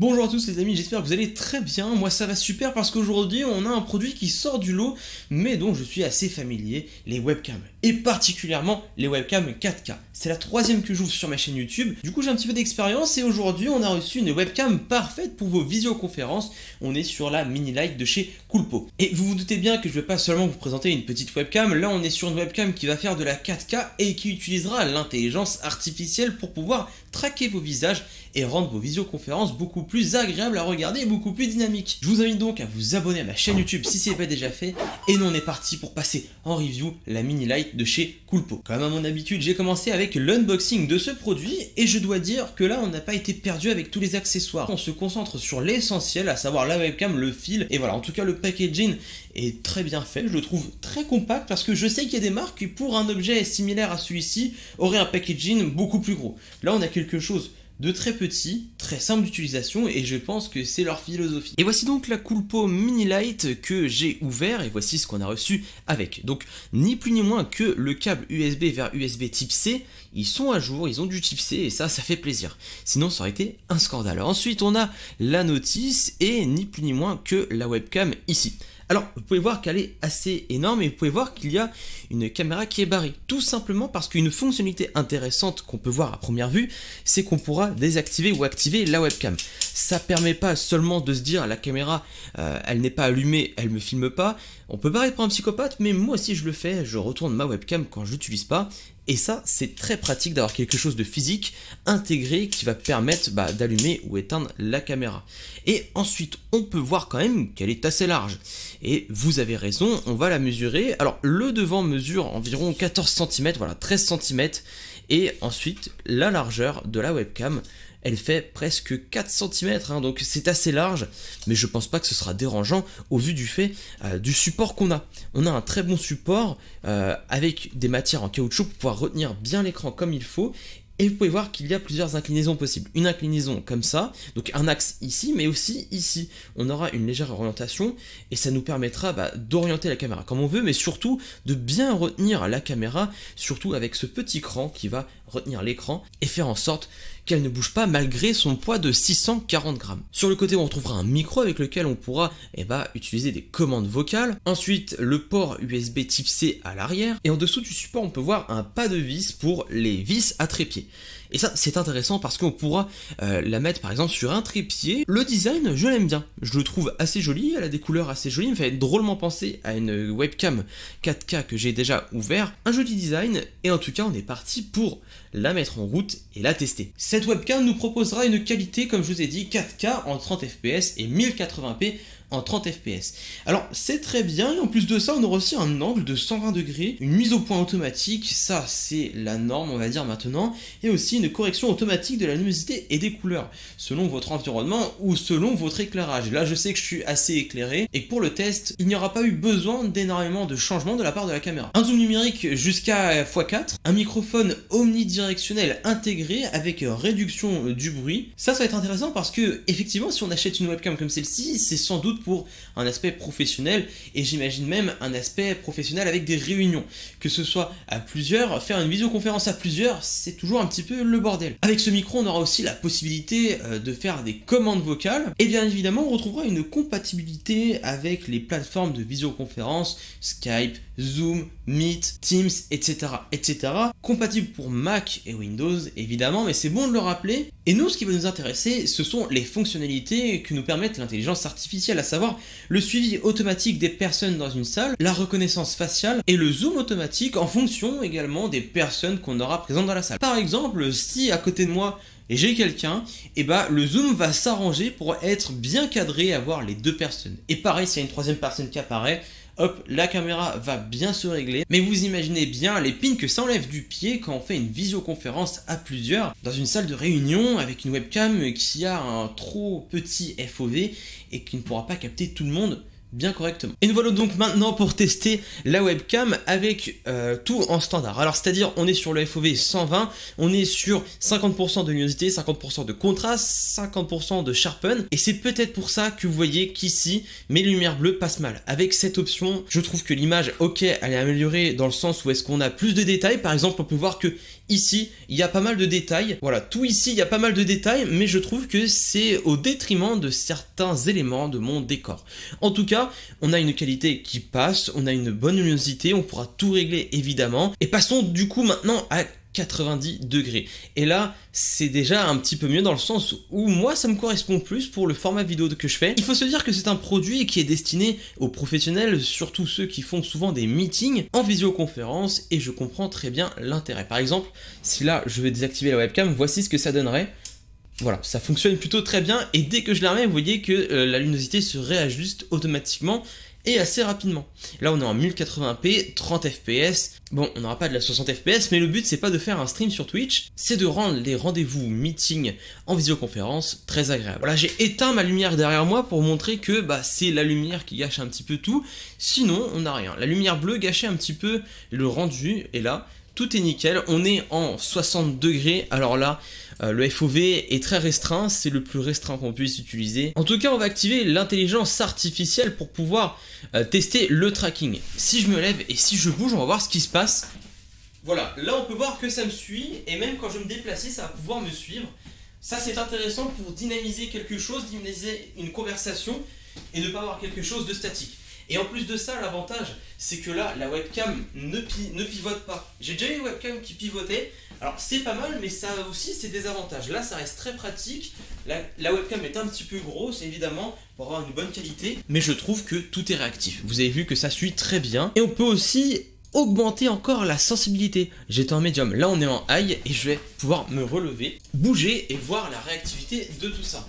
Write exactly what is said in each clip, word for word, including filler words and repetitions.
Bonjour à tous les amis, j'espère que vous allez très bien. Moi ça va super parce qu'aujourd'hui on a un produit qui sort du lot mais dont je suis assez familier, les webcams et particulièrement les webcams quatre K. C'est la troisième que j'ouvre sur ma chaîne YouTube, du coup j'ai un petit peu d'expérience et aujourd'hui on a reçu une webcam parfaite pour vos visioconférences. On est sur la Mini Lite de chez Coolpo. Et vous vous doutez bien que je ne vais pas seulement vous présenter une petite webcam, là on est sur une webcam qui va faire de la quatre K et qui utilisera l'intelligence artificielle pour pouvoir traquer vos visages et rendre vos visioconférences beaucoup plus plus agréable à regarder et beaucoup plus dynamique. Je vous invite donc à vous abonner à ma chaîne YouTube si ce n'est pas déjà fait. Et nous on est parti pour passer en review la Mini Lite de chez Coolpo. Comme à mon habitude, j'ai commencé avec l'unboxing de ce produit et je dois dire que là on n'a pas été perdu avec tous les accessoires. On se concentre sur l'essentiel, à savoir la webcam, le fil et voilà. En tout cas le packaging est très bien fait, je le trouve très compact parce que je sais qu'il y a des marques qui pour un objet similaire à celui-ci auraient un packaging beaucoup plus gros. Là on a quelque chose de très petit, très simple d'utilisation et je pense que c'est leur philosophie. Et voici donc la Coolpo Mini Lite que j'ai ouvert et voici ce qu'on a reçu avec. Donc ni plus ni moins que le câble U S B vers U S B type C, ils sont à jour, ils ont du type C et ça, ça fait plaisir. Sinon ça aurait été un scandale. Ensuite on a la notice et ni plus ni moins que la webcam ici. Alors, vous pouvez voir qu'elle est assez énorme et vous pouvez voir qu'il y a une caméra qui est barrée. Tout simplement parce qu'une fonctionnalité intéressante qu'on peut voir à première vue, c'est qu'on pourra désactiver ou activer la webcam. Ça permet pas seulement de se dire la caméra, euh, elle n'est pas allumée, elle me filme pas. On peut paraître pour un psychopathe, mais moi aussi je le fais, je retourne ma webcam quand je l'utilise pas. Et ça, c'est très pratique d'avoir quelque chose de physique intégré qui va permettre bah, d'allumer ou éteindre la caméra. Et ensuite, on peut voir quand même qu'elle est assez large. Et vous avez raison, on va la mesurer. Alors, le devant mesure environ quatorze centimètres, voilà, treize centimètres. Et ensuite, la largeur de la webcam, elle fait presque quatre centimètres, hein, donc c'est assez large, mais je pense pas que ce sera dérangeant au vu du fait euh, du support qu'on a. On a un très bon support euh, avec des matières en caoutchouc pour pouvoir retenir bien l'écran comme il faut. Et vous pouvez voir qu'il y a plusieurs inclinaisons possibles. Une inclinaison comme ça, donc un axe ici, mais aussi ici. On aura une légère orientation et ça nous permettra bah, d'orienter la caméra comme on veut, mais surtout de bien retenir la caméra, surtout avec ce petit cran qui va retenir l'écran et faire en sorte qu'elle ne bouge pas malgré son poids de six cent quarante grammes. Sur le côté, on retrouvera un micro avec lequel on pourra eh bah, utiliser des commandes vocales. Ensuite, le port U S B type C à l'arrière. Et en dessous du support, on peut voir un pas de vis pour les vis à trépied. Et ça, c'est intéressant parce qu'on pourra euh, la mettre par exemple sur un trépied. Le design, je l'aime bien. Je le trouve assez joli, elle a des couleurs assez jolies. Il me fait drôlement penser à une webcam quatre K que j'ai déjà ouvert. Un joli design et en tout cas, on est parti pour la mettre en route et la tester. Cette webcam nous proposera une qualité, comme je vous ai dit, quatre K en trente F P S et mille quatre-vingts p en trente F P S. Alors c'est très bien, et en plus de ça on aura aussi un angle de cent vingt degrés, une mise au point automatique, ça c'est la norme on va dire maintenant, et aussi une correction automatique de la luminosité et des couleurs, selon votre environnement ou selon votre éclairage. Là je sais que je suis assez éclairé, et pour le test, il n'y aura pas eu besoin d'énormément de changements de la part de la caméra. Un zoom numérique jusqu'à fois quatre, un microphone omnidirectionnel intégré avec réduction du bruit. Ça, ça va être intéressant parce que, effectivement, si on achète une webcam comme celle-ci, c'est sans doute pour un aspect professionnel et j'imagine même un aspect professionnel avec des réunions, que ce soit à plusieurs. Faire une visioconférence à plusieurs, c'est toujours un petit peu le bordel. Avec ce micro on aura aussi la possibilité de faire des commandes vocales et bien évidemment on retrouvera une compatibilité avec les plateformes de visioconférence Skype, Zoom, Meet, Teams, etc, etc, compatible pour Mac et Windows évidemment, mais c'est bon de le rappeler. Et nous, ce qui va nous intéresser, ce sont les fonctionnalités que nous permettent l'intelligence artificielle, à savoir le suivi automatique des personnes dans une salle, la reconnaissance faciale et le zoom automatique en fonction également des personnes qu'on aura présentes dans la salle. Par exemple, si à côté de moi et j'ai quelqu'un, et bah le zoom va s'arranger pour être bien cadré, avoir les deux personnes. Et pareil, s'il y a une troisième personne qui apparaît, hop, la caméra va bien se régler. Mais vous imaginez bien les pins que ça enlève du pied quand on fait une visioconférence à plusieurs dans une salle de réunion avec une webcam qui a un trop petit F O V et qui ne pourra pas capter tout le monde bien correctement. Et nous voilà donc maintenant pour tester la webcam avec euh, tout en standard. Alors c'est-à-dire on est sur le F O V cent vingt, on est sur cinquante pour cent de luminosité, cinquante pour cent de contraste, cinquante pour cent de sharpen. Et c'est peut-être pour ça que vous voyez qu'ici mes lumières bleues passent mal. Avec cette option, je trouve que l'image, ok, elle est améliorée dans le sens où est-ce qu'on a plus de détails. Par exemple, on peut voir que ici, il y a pas mal de détails. Voilà, tout ici, il y a pas mal de détails, mais je trouve que c'est au détriment de certains éléments de mon décor. En tout cas, on a une qualité qui passe, on a une bonne luminosité, on pourra tout régler évidemment. Et passons du coup maintenant à quatre-vingt-dix degrés. Et là, c'est déjà un petit peu mieux dans le sens où moi, ça me correspond plus pour le format vidéo que je fais. Il faut se dire que c'est un produit qui est destiné aux professionnels, surtout ceux qui font souvent des meetings en visioconférence, et je comprends très bien l'intérêt. Par exemple, si là, je vais désactiver la webcam, voici ce que ça donnerait. Voilà, ça fonctionne plutôt très bien, et dès que je la remets, vous voyez que euh, la luminosité se réajuste automatiquement et assez rapidement. Là, on est en mille quatre-vingts p, trente F P S. Bon, on n'aura pas de la soixante F P S, mais le but, c'est pas de faire un stream sur Twitch, c'est de rendre les rendez-vous meetings en visioconférence très agréables. Voilà, j'ai éteint ma lumière derrière moi pour montrer que bah, c'est la lumière qui gâche un petit peu tout, sinon on n'a rien. La lumière bleue gâchait un petit peu le rendu, et là, tout est nickel. On est en soixante degrés, alors là, Euh, le F O V est très restreint, c'est le plus restreint qu'on puisse utiliser. En tout cas, on va activer l'intelligence artificielle pour pouvoir euh, tester le tracking. Si je me lève et si je bouge, on va voir ce qui se passe. Voilà, là on peut voir que ça me suit, et même quand je vais me déplacer, ça va pouvoir me suivre. Ça, c'est intéressant pour dynamiser quelque chose, dynamiser une conversation et ne pas avoir quelque chose de statique. Et en plus de ça, l'avantage, c'est que là, la webcam ne, pi ne pivote pas. J'ai déjà eu une webcam qui pivotait. Alors, c'est pas mal, mais ça aussi, c'est des avantages. Là, ça reste très pratique. La, la webcam est un petit peu grosse, évidemment, pour avoir une bonne qualité. Mais je trouve que tout est réactif. Vous avez vu que ça suit très bien. Et on peut aussi augmenter encore la sensibilité. J'étais en médium, là, on est en high, et je vais pouvoir me relever, bouger et voir la réactivité de tout ça.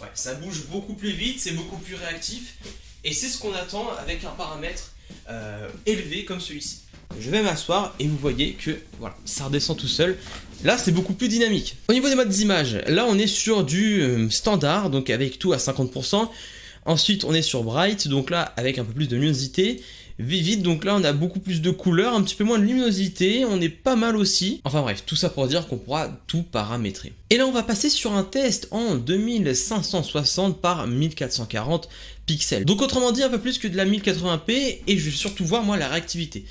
Ouais, ça bouge beaucoup plus vite, c'est beaucoup plus réactif, et c'est ce qu'on attend avec un paramètre euh, élevé comme celui-ci. Je vais m'asseoir et vous voyez que voilà, ça redescend tout seul. Là, c'est beaucoup plus dynamique. Au niveau des modes images, là on est sur du euh, standard, donc avec tout à cinquante pour cent. Ensuite, on est sur bright, donc là avec un peu plus de luminosité. Vivid, donc là on a beaucoup plus de couleurs, un petit peu moins de luminosité, on est pas mal aussi. Enfin bref, tout ça pour dire qu'on pourra tout paramétrer. Et là on va passer sur un test en deux mille cinq cent soixante par mille quatre cent quarante pixels. Donc autrement dit un peu plus que de la mille quatre-vingts p, et je vais surtout voir moi la réactivité.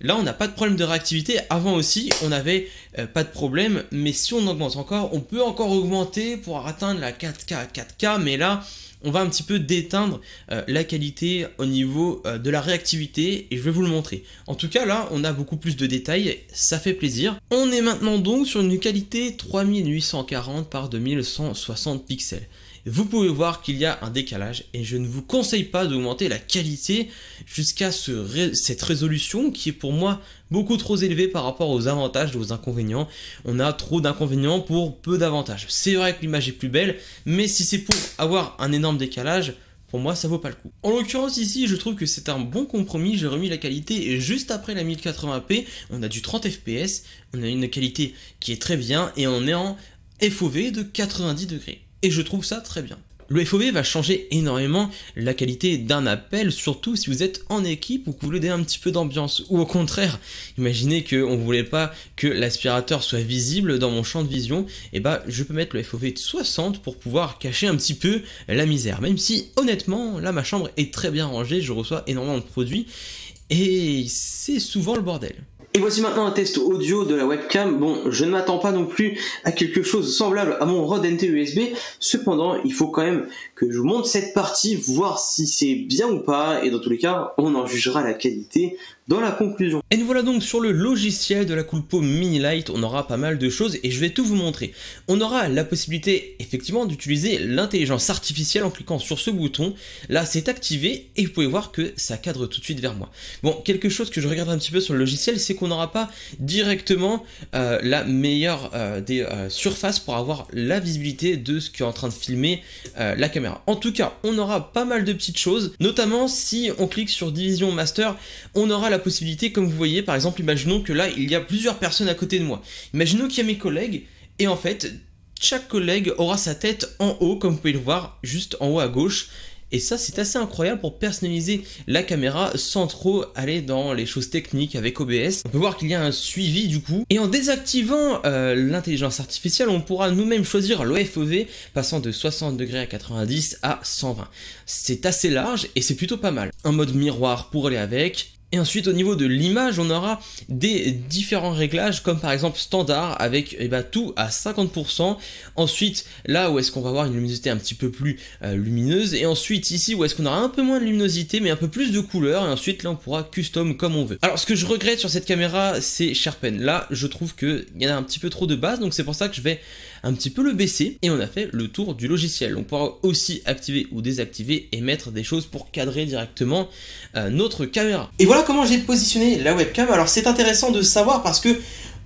Là, on n'a pas de problème de réactivité. Avant aussi, on n'avait euh, pas de problème. Mais si on augmente encore, on peut encore augmenter pour atteindre la quatre K, quatre K. Mais là, on va un petit peu déteindre euh, la qualité au niveau euh, de la réactivité. Et je vais vous le montrer. En tout cas, là, on a beaucoup plus de détails. Ça fait plaisir. On est maintenant donc sur une qualité trois mille huit cent quarante par deux mille cent soixante pixels. Vous pouvez voir qu'il y a un décalage, et je ne vous conseille pas d'augmenter la qualité jusqu'à ce ré- cette résolution qui est pour moi beaucoup trop élevée par rapport aux avantages et aux inconvénients. On a trop d'inconvénients pour peu d'avantages. C'est vrai que l'image est plus belle, mais si c'est pour avoir un énorme décalage, pour moi ça vaut pas le coup. En l'occurrence ici, je trouve que c'est un bon compromis. J'ai remis la qualité et juste après la mille quatre-vingts p, on a du trente F P S, on a une qualité qui est très bien, et on est en F O V de quatre-vingt-dix degrés. Et je trouve ça très bien. Le F O V va changer énormément la qualité d'un appel, surtout si vous êtes en équipe ou que vous voulez un petit peu d'ambiance. Ou au contraire, imaginez qu'on ne voulait pas que l'aspirateur soit visible dans mon champ de vision, et bah je peux mettre le F O V de soixante pour pouvoir cacher un petit peu la misère. Même si honnêtement, là ma chambre est très bien rangée, je reçois énormément de produits, et c'est souvent le bordel. Et voici maintenant un test audio de la webcam. Bon, je ne m'attends pas non plus à quelque chose semblable à mon Rode N T U S B. Cependant, il faut quand même que je vous montre cette partie, voir si c'est bien ou pas. Et dans tous les cas, on en jugera la qualité dans la conclusion. Et nous voilà donc sur le logiciel de la Coolpo Mini Lite. On aura pas mal de choses et je vais tout vous montrer. On aura la possibilité effectivement d'utiliser l'intelligence artificielle en cliquant sur ce bouton. Là, c'est activé et vous pouvez voir que ça cadre tout de suite vers moi. Bon, quelque chose que je regarde un petit peu sur le logiciel, c'est qu'on on n'aura pas directement euh, la meilleure euh, des euh, surfaces pour avoir la visibilité de ce qu'est en train de filmer euh, la caméra. En tout cas, on aura pas mal de petites choses, notamment si on clique sur Division Master, on aura la possibilité, comme vous voyez, par exemple, imaginons que là, il y a plusieurs personnes à côté de moi. Imaginons qu'il y a mes collègues, et en fait, chaque collègue aura sa tête en haut, comme vous pouvez le voir, juste en haut à gauche. Et ça, c'est assez incroyable pour personnaliser la caméra sans trop aller dans les choses techniques avec O B S. On peut voir qu'il y a un suivi du coup. Et en désactivant euh, l'intelligence artificielle, on pourra nous-mêmes choisir le F O V passant de soixante degrés à quatre-vingt-dix à cent vingt. C'est assez large et c'est plutôt pas mal. Un mode miroir pour aller avec. Et ensuite au niveau de l'image, on aura des différents réglages comme par exemple standard avec eh ben, tout à cinquante pour cent. Ensuite là où est-ce qu'on va avoir une luminosité un petit peu plus euh, lumineuse, et ensuite ici où est-ce qu'on aura un peu moins de luminosité mais un peu plus de couleur, et ensuite là on pourra custom comme on veut. Alors ce que je regrette sur cette caméra, c'est Sharpen. Là je trouve qu'il y en a un petit peu trop de base, donc c'est pour ça que je vais un petit peu le baisser, et on a fait le tour du logiciel. On pourra aussi activer ou désactiver et mettre des choses pour cadrer directement euh, notre caméra. Et voilà comment j'ai positionné la webcam. Alors c'est intéressant de savoir parce que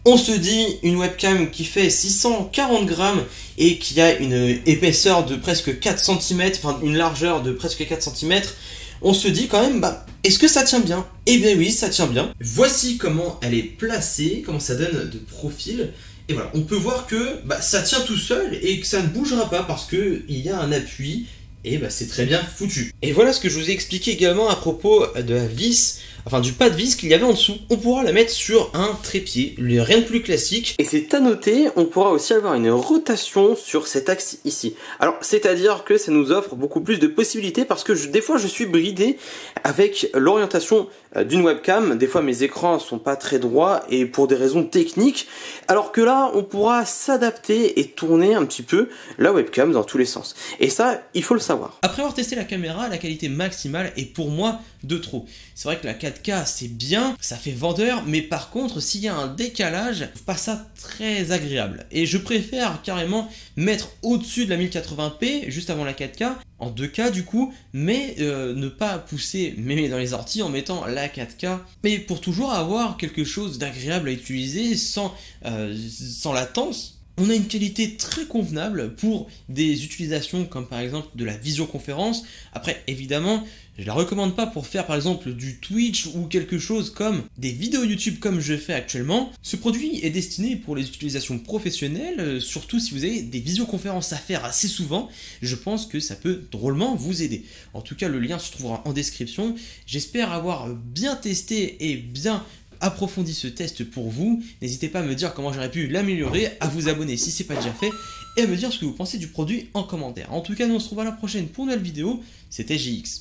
on se dit une webcam qui fait six cent quarante grammes et qui a une épaisseur de presque quatre centimètres, enfin une largeur de presque quatre centimètres, on se dit quand même, bah, est-ce que ça tient bien? Eh bien oui, ça tient bien. Voici comment elle est placée, comment ça donne de profil. Et voilà, on peut voir que bah, ça tient tout seul et que ça ne bougera pas parce qu'il y a un appui. Et bah, c'est très bien foutu. Et voilà ce que je vous ai expliqué également à propos de la vis, enfin du pas de vis qu'il y avait en dessous. On pourra la mettre sur un trépied, rien de plus classique. Et c'est à noter, on pourra aussi avoir une rotation sur cet axe ici. Alors c'est-à-dire que ça nous offre beaucoup plus de possibilités parce que je, des fois je suis bridé avec l'orientation d'une webcam. Des fois mes écrans sont pas très droits et pour des raisons techniques. Alors que là on pourra s'adapter et tourner un petit peu la webcam dans tous les sens. Et ça, il faut le savoir. Après avoir testé la caméra, la qualité maximale est pour moi de trop. C'est vrai que la quatre K c'est bien, ça fait vendeur, mais par contre s'il y a un décalage, je trouve pas ça très agréable. Et je préfère carrément mettre au-dessus de la mille quatre-vingts p, juste avant la quatre K, en deux K du coup, mais euh, ne pas pousser mémé dans les orties en mettant la quatre K, mais pour toujours avoir quelque chose d'agréable à utiliser sans, euh, sans latence. On a une qualité très convenable pour des utilisations comme par exemple de la visioconférence. Après évidemment, je la recommande pas pour faire par exemple du Twitch ou quelque chose comme des vidéos YouTube comme je fais actuellement. Ce produit est destiné pour les utilisations professionnelles, surtout si vous avez des visioconférences à faire assez souvent. Je pense que ça peut drôlement vous aider. En tout cas, le lien se trouvera en description. J'espère avoir bien testé et bien approfondis ce test pour vous. N'hésitez pas à me dire comment j'aurais pu l'améliorer, à vous abonner si c'est pas déjà fait, et à me dire ce que vous pensez du produit en commentaire. En tout cas, nous on se retrouve à la prochaine pour une nouvelle vidéo. C'était J X.